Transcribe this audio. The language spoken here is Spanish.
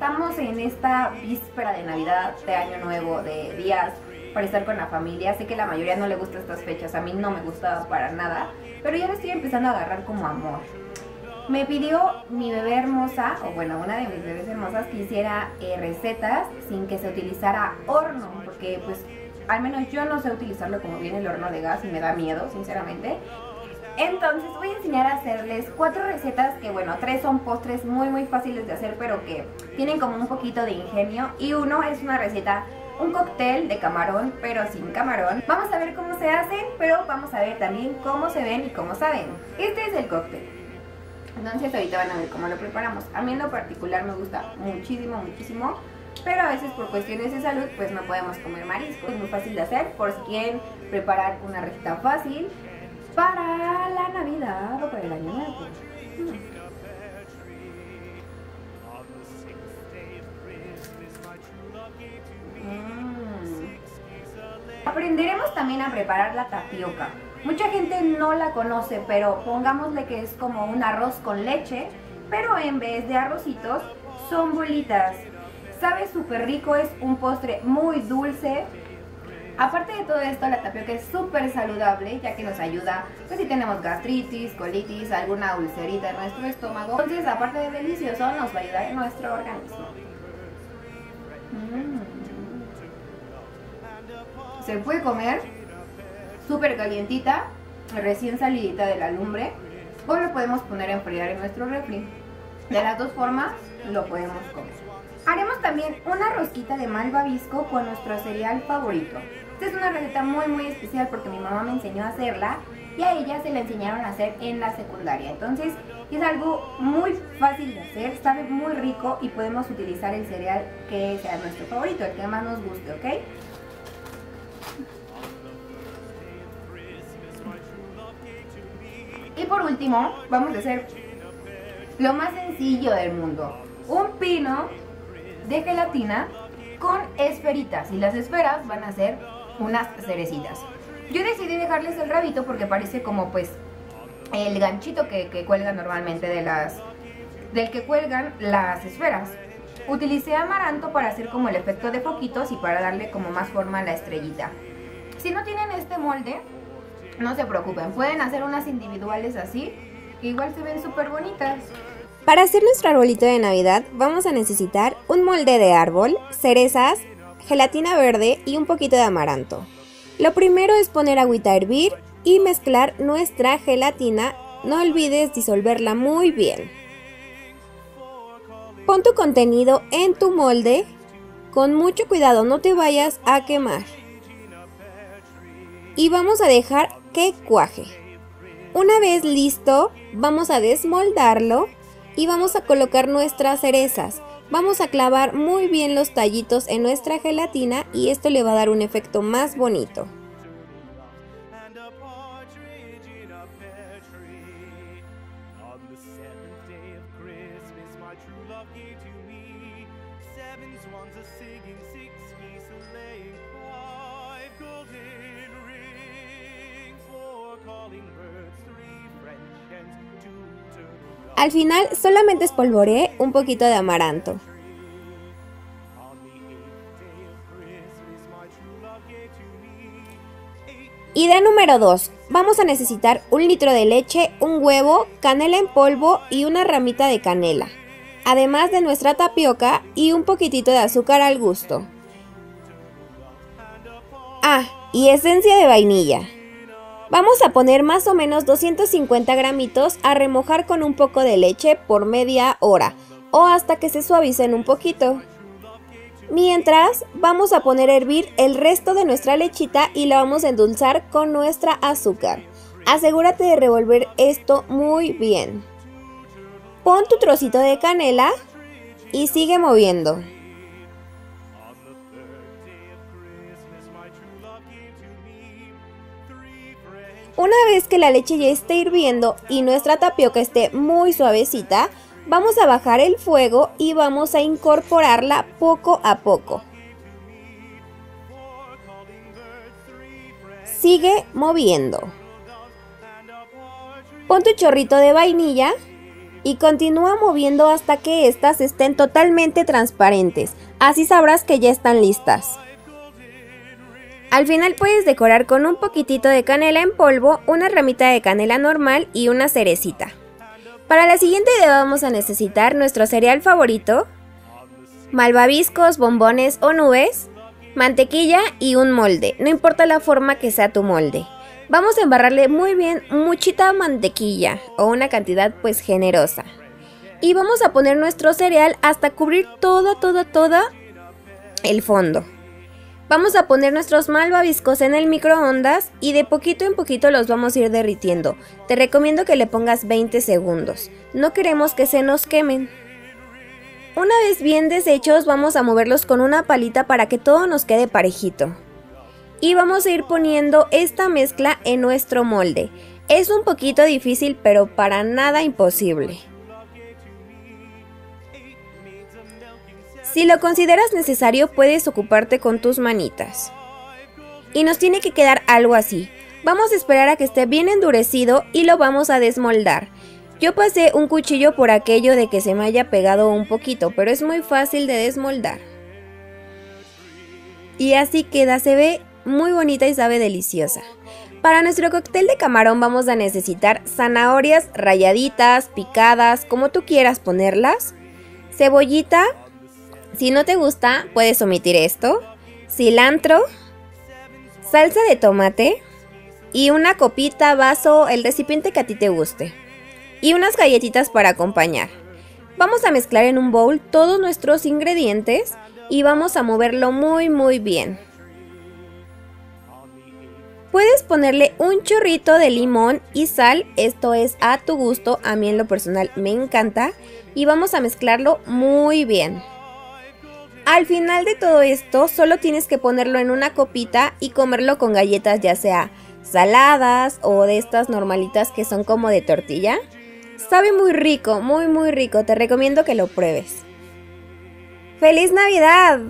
estamos en esta víspera de Navidad, de Año Nuevo, de días para estar con la familia. Sé que la mayoría no le gusta estas fechas, a mí no me gustaba para nada, pero ya lo estoy empezando a agarrar como amor. Me pidió mi bebé hermosa, o bueno, una de mis bebés hermosas, que hiciera recetas sin que se utilizara horno, porque pues al menos yo no sé utilizarlo como viene el horno de gas y me da miedo, sinceramente. Entonces voy a enseñar a hacerles 4 recetas que, bueno, 3 son postres muy fáciles de hacer, pero que tienen como un poquito de ingenio. Y uno es una receta, un cóctel de camarón, pero sin camarón. Vamos a ver cómo se hacen, pero vamos a ver también cómo se ven y cómo saben. Este es el cóctel. Entonces ahorita van a ver cómo lo preparamos. A mí en lo particular me gusta muchísimo. Pero a veces por cuestiones de salud pues no podemos comer marisco. Es muy fácil de hacer por si quieren preparar una receta fácil para la Navidad o para el Año Nuevo. Aprenderemos también a preparar la tapioca. Mucha gente no la conoce, pero pongámosle que es como un arroz con leche, pero en vez de arrocitos son bolitas. Sabe súper rico, es un postre muy dulce. Aparte de todo esto, la tapioca es súper saludable, ya que nos ayuda, pues si tenemos gastritis, colitis, alguna ulcerita en nuestro estómago. Entonces, aparte de delicioso, nos va a ayudar en nuestro organismo. Se puede comer súper calientita, recién salidita de la lumbre, o lo podemos poner a enfriar en nuestro refri. De las dos formas lo podemos comer. Haremos también una rosquita de malvavisco con nuestro cereal favorito. Esta es una receta muy especial porque mi mamá me enseñó a hacerla y a ella se la enseñaron a hacer en la secundaria. Entonces es algo muy fácil de hacer, sabe muy rico y podemos utilizar el cereal que sea nuestro favorito, el que más nos guste, ¿ok? Y por último vamos a hacer lo más sencillo del mundo, un pino de gelatina con esferitas, y las esferas van a ser unas cerecitas. Yo decidí dejarles el rabito porque parece como pues el ganchito que cuelgan normalmente del que cuelgan las esferas. Utilicé amaranto para hacer como el efecto de foquitos y para darle como más forma a la estrellita. Si no tienen este molde, no se preocupen, pueden hacer unas individuales así, que igual se ven súper bonitas. Para hacer nuestro arbolito de Navidad vamos a necesitar un molde de árbol, cerezas, gelatina verde y un poquito de amaranto. Lo primero es poner agüita a hervir y mezclar nuestra gelatina, no olvides disolverla muy bien. Pon tu contenido en tu molde, con mucho cuidado, no te vayas a quemar. Y vamos a dejar que cuaje. Una vez listo, vamos a desmoldarlo. Y vamos a colocar nuestras cerezas. Vamos a clavar muy bien los tallitos en nuestra gelatina y esto le va a dar un efecto más bonito. Al final solamente espolvoreé un poquito de amaranto. Idea número 2. Vamos a necesitar un litro de leche, un huevo, canela en polvo y una ramita de canela. Además de nuestra tapioca y un poquitito de azúcar al gusto. Ah, y esencia de vainilla. Vamos a poner más o menos 250 gramitos a remojar con un poco de leche por media hora o hasta que se suavicen un poquito. Mientras, vamos a poner a hervir el resto de nuestra lechita y la vamos a endulzar con nuestra azúcar. Asegúrate de revolver esto muy bien. Pon tu trocito de canela y sigue moviendo. Una vez que la leche ya esté hirviendo y nuestra tapioca esté muy suavecita, vamos a bajar el fuego y vamos a incorporarla poco a poco. Sigue moviendo. Pon tu chorrito de vainilla y continúa moviendo hasta que estas estén totalmente transparentes, así sabrás que ya están listas. Al final puedes decorar con un poquitito de canela en polvo, una ramita de canela normal y una cerecita. Para la siguiente idea vamos a necesitar nuestro cereal favorito, malvaviscos, bombones o nubes, mantequilla y un molde, no importa la forma que sea tu molde. Vamos a embarrarle muy bien muchita mantequilla o una cantidad pues generosa. Y vamos a poner nuestro cereal hasta cubrir todo el fondo. Vamos a poner nuestros malvaviscos en el microondas y de poquito en poquito los vamos a ir derritiendo. Te recomiendo que le pongas 20 segundos, no queremos que se nos quemen. Una vez bien deshechos vamos a moverlos con una palita para que todo nos quede parejito. Y vamos a ir poniendo esta mezcla en nuestro molde. Es un poquito difícil pero para nada imposible. Si lo consideras necesario puedes ocuparte con tus manitas. Y nos tiene que quedar algo así. Vamos a esperar a que esté bien endurecido y lo vamos a desmoldar. Yo pasé un cuchillo por aquello de que se me haya pegado un poquito, pero es muy fácil de desmoldar. Y así queda, se ve muy bonita y sabe deliciosa. Para nuestro cóctel de camarón vamos a necesitar zanahorias ralladitas, picadas, como tú quieras ponerlas. Cebollita. Si no te gusta, puedes omitir esto, cilantro, salsa de tomate y una copita, vaso, el recipiente que a ti te guste. Y unas galletitas para acompañar. Vamos a mezclar en un bowl todos nuestros ingredientes y vamos a moverlo muy bien. Puedes ponerle un chorrito de limón y sal, esto es a tu gusto, a mí en lo personal me encanta. Y vamos a mezclarlo muy bien. Al final de todo esto solo tienes que ponerlo en una copita y comerlo con galletas, ya sea saladas o de estas normalitas que son como de tortilla. Sabe muy rico, muy rico, te recomiendo que lo pruebes. ¡Feliz Navidad!